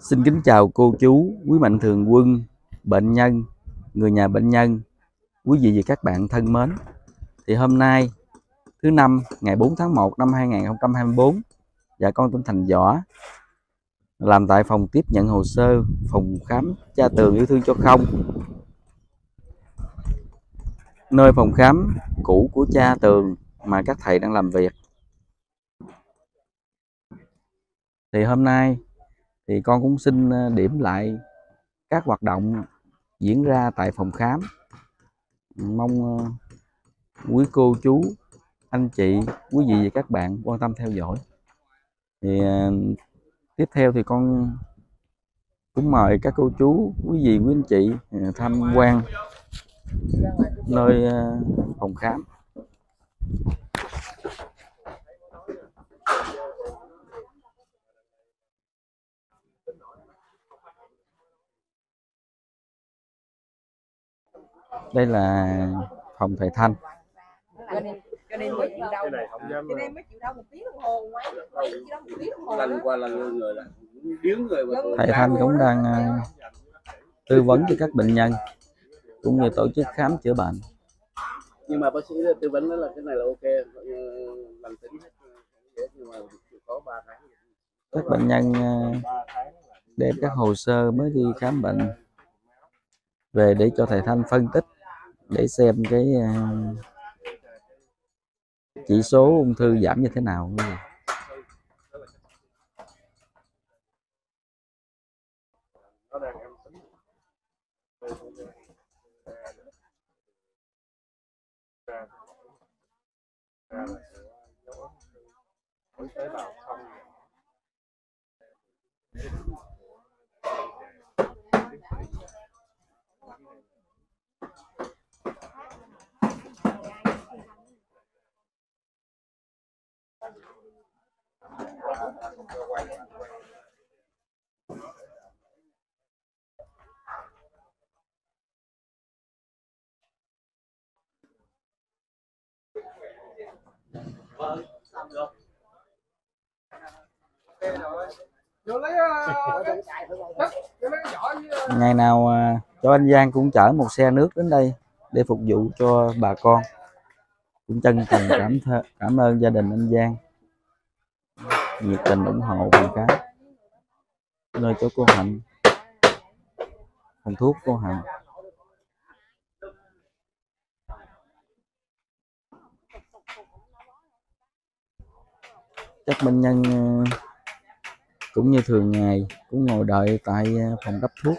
Xin kính chào cô chú, quý mạnh thường quân, bệnh nhân, người nhà bệnh nhân, quý vị và các bạn thân mến. Thì hôm nay thứ năm ngày 4 tháng 1 năm 2024 và con Tinh Thành Võ làm tại phòng tiếp nhận hồ sơ phòng khám Cha Tường yêu thương cho không, nơi phòng khám cũ của Cha Tường mà các thầy đang làm việc. Thì hôm nay thì con cũng xin điểm lại các hoạt động diễn ra tại phòng khám. Mong quý cô chú, anh chị, quý vị và các bạn quan tâm theo dõi. Thì tiếp theo thì con cũng mời các cô chú, quý vị, quý anh chị tham quan nơi phòng khám. Đây là phòng thầy Thanh. Thầy Thanh cũng đang tư vấn cho các bệnh nhân cũng như tổ chức khám chữa bệnh. Nhưng mà bác sĩ tư vấn là cái này là ok, bằng tính hết, nhưng mà có 3 tháng. Các bệnh nhân đem các hồ sơ mới đi khám bệnh về để cho thầy Thanh phân tích để xem cái chỉ số ung thư giảm như thế nào. Ngày nào cho anh Giang cũng chở một xe nước đến đây để phục vụ cho bà con. Cũng chân thành cảm ơn gia đình anh Giang nhiệt tình ủng hộ phòng khám, nơi chỗ cô Hạnh, phòng thuốc cô Hạnh. Các bệnh nhân cũng như thường ngày cũng ngồi đợi tại phòng cấp thuốc.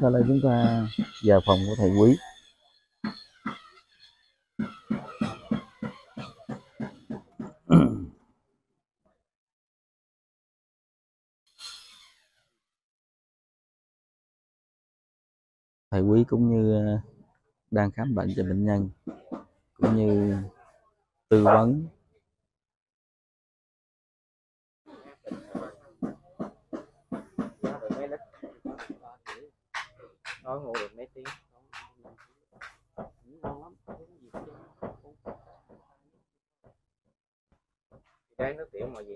Sau đây chúng ta vào phòng của thầy Quý. Thầy Quý cũng như đang khám bệnh cho bệnh nhân, cũng như tư vấn. Nói ngủ được mấy tiếng. Ngon lắm. Cái nước tiểu màu gì?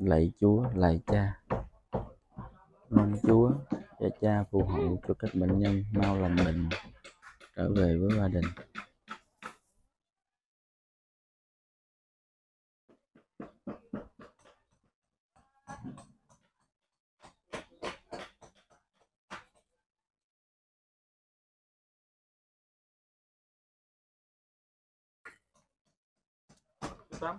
Lạy Chúa, lạy Cha, mong Chúa và Cha phù hộ cho các bệnh nhân mau lành bệnh trở về với gia đình. lắm.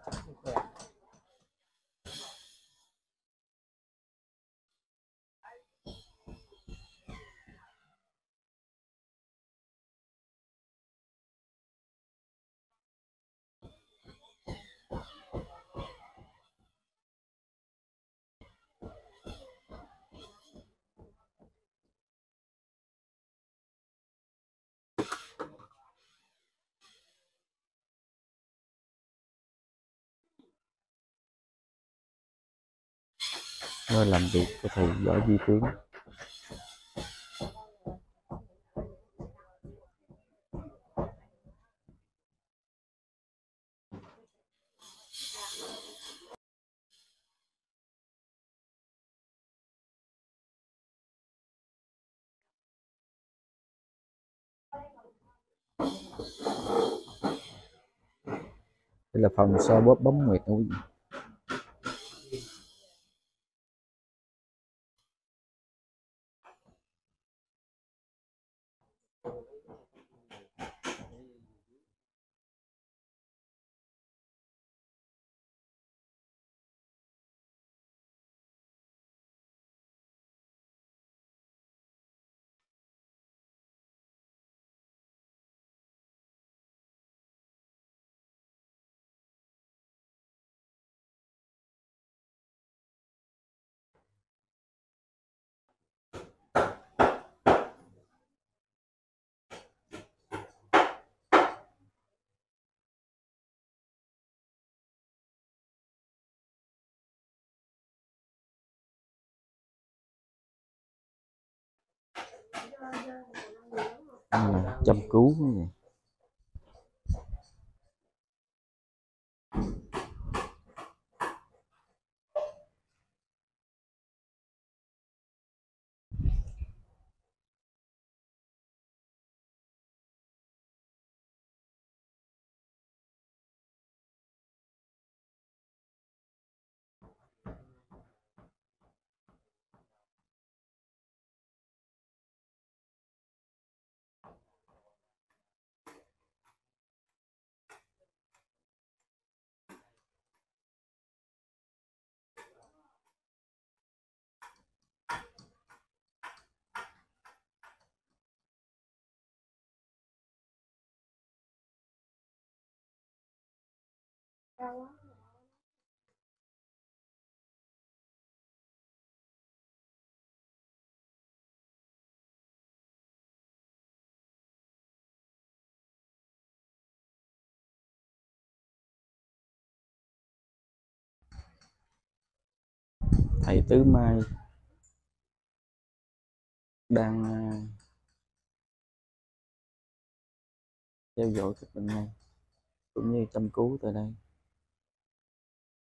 Nơi làm việc của thầy Võ Duy Tiến. Đây là phòng xoa bóp bấm nguyệt của quý vị. Chăm cứu này. Thầy Tứ Mai đang theo dõi các bệnh nhân cũng như chăm cứu tại đây.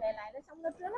Mẹ lại nó sống nó trước lắm.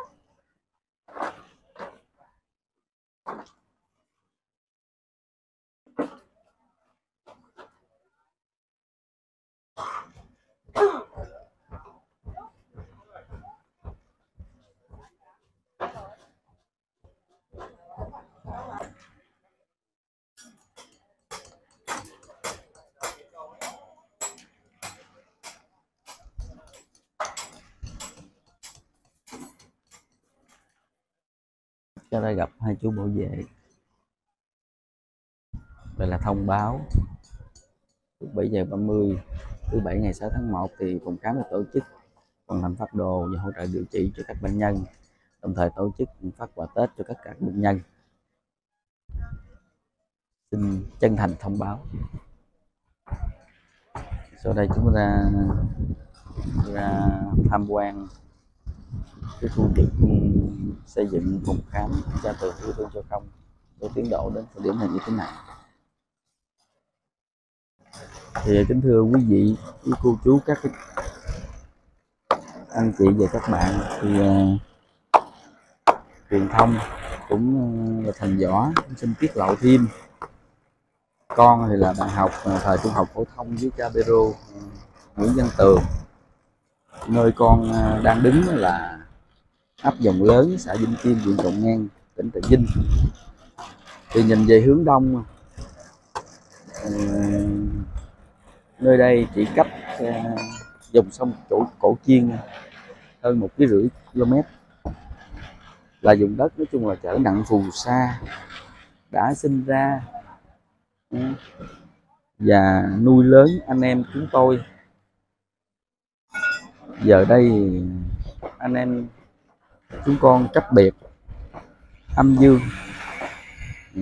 Cho đây gặp hai chú bảo vệ. Đây là thông báo lúc 7:30 thứ bảy ngày 6 tháng 1 thì phòng khám đã tổ chức vận hành phát đồ và hỗ trợ điều trị cho các bệnh nhân, đồng thời tổ chức phát quà Tết cho các bệnh nhân. Xin chân thành thông báo. Sau đây chúng ta ra tham quan cái khu vực xây dựng phòng khám Cha Tường yêu thương cho không với tiến độ đến thời điểm này như thế này. Thì kính thưa quý vị, quý cô chú, các anh chị và các bạn, thì truyền thông cũng là Thành Võ xin tiết lộ thêm, con thì là bạn học thời trung học phổ thông với Cha Phêrô Nguyễn Văn Tường, nơi con đang đứng là ấp Giồng Lớn, xã Vinh Kim, huyện Cầu Ngang, tỉnh Trà Vinh. Thì nhìn về hướng đông, nơi đây chỉ cách dòng sông Cổ Chiên hơn 1,5 km, là vùng đất nói chung là trở nặng phù sa, đã sinh ra và nuôi lớn anh em chúng tôi. Giờ đây anh em chúng con cách biệt âm dương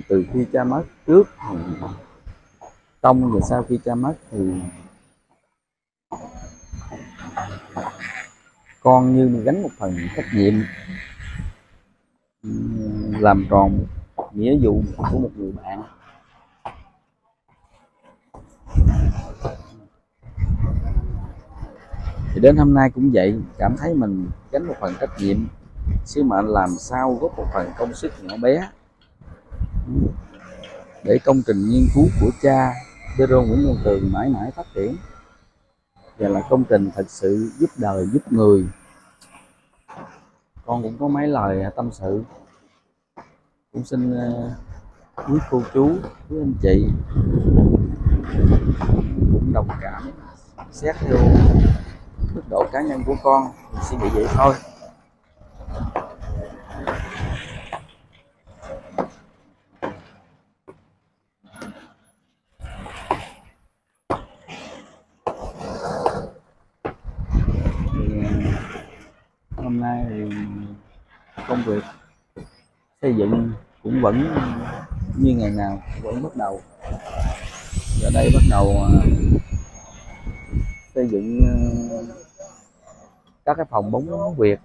từ khi cha mất. Trước trong và sau khi cha mất thì con như gánh một phần trách nhiệm làm tròn nghĩa vụ của một người bạn. Thì đến hôm nay cũng vậy, cảm thấy mình gánh một phần trách nhiệm, sứ mệnh làm sao góp một phần công sức nhỏ bé để công trình nghiên cứu của Cha Phêrô Nguyễn Văn Tường mãi mãi phát triển và là công trình thật sự giúp đời giúp người. Con cũng có mấy lời tâm sự, cũng xin quý cô chú, quý anh chị cũng đồng cảm, xét theo mức độ cá nhân của con suy nghĩ vậy thôi. Hôm nay thì công việc xây dựng cũng vẫn như ngày nào, vẫn bắt đầu. Giờ đây bắt đầu xây dựng các cái phòng bóng việc,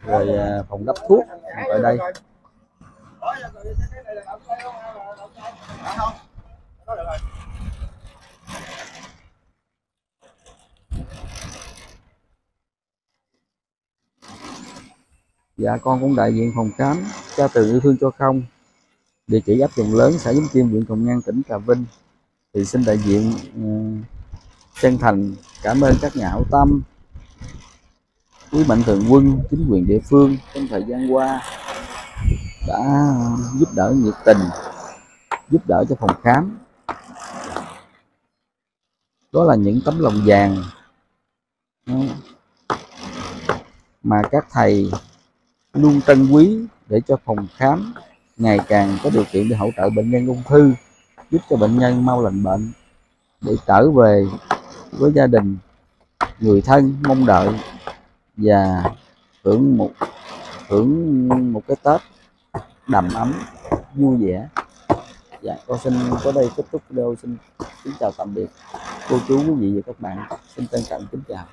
rồi phòng gấp thuốc ở đây. Dạ, con cũng đại diện phòng khám Cha Tường yêu thương cho không, địa chỉ ấp Giồng Lớn, xã Vĩnh Kim, huyện Cầu Ngang, tỉnh Trà Vinh. Thì xin đại diện chân thành cảm ơn các nhà hảo tâm, quý mạnh thường quân, chính quyền địa phương trong thời gian qua đã giúp đỡ nhiệt tình, giúp đỡ cho phòng khám. Đó là những tấm lòng vàng mà các thầy luôn trân quý để cho phòng khám ngày càng có điều kiện để hỗ trợ bệnh nhân ung thư, giúp cho bệnh nhân mau lành bệnh để trở về với gia đình, người thân mong đợi và hưởng một cái Tết đầm ấm vui vẻ. Dạ, con xin có đây kết thúc video. Xin kính chào tạm biệt cô chú, quý vị và các bạn. Xin trân trọng kính chào.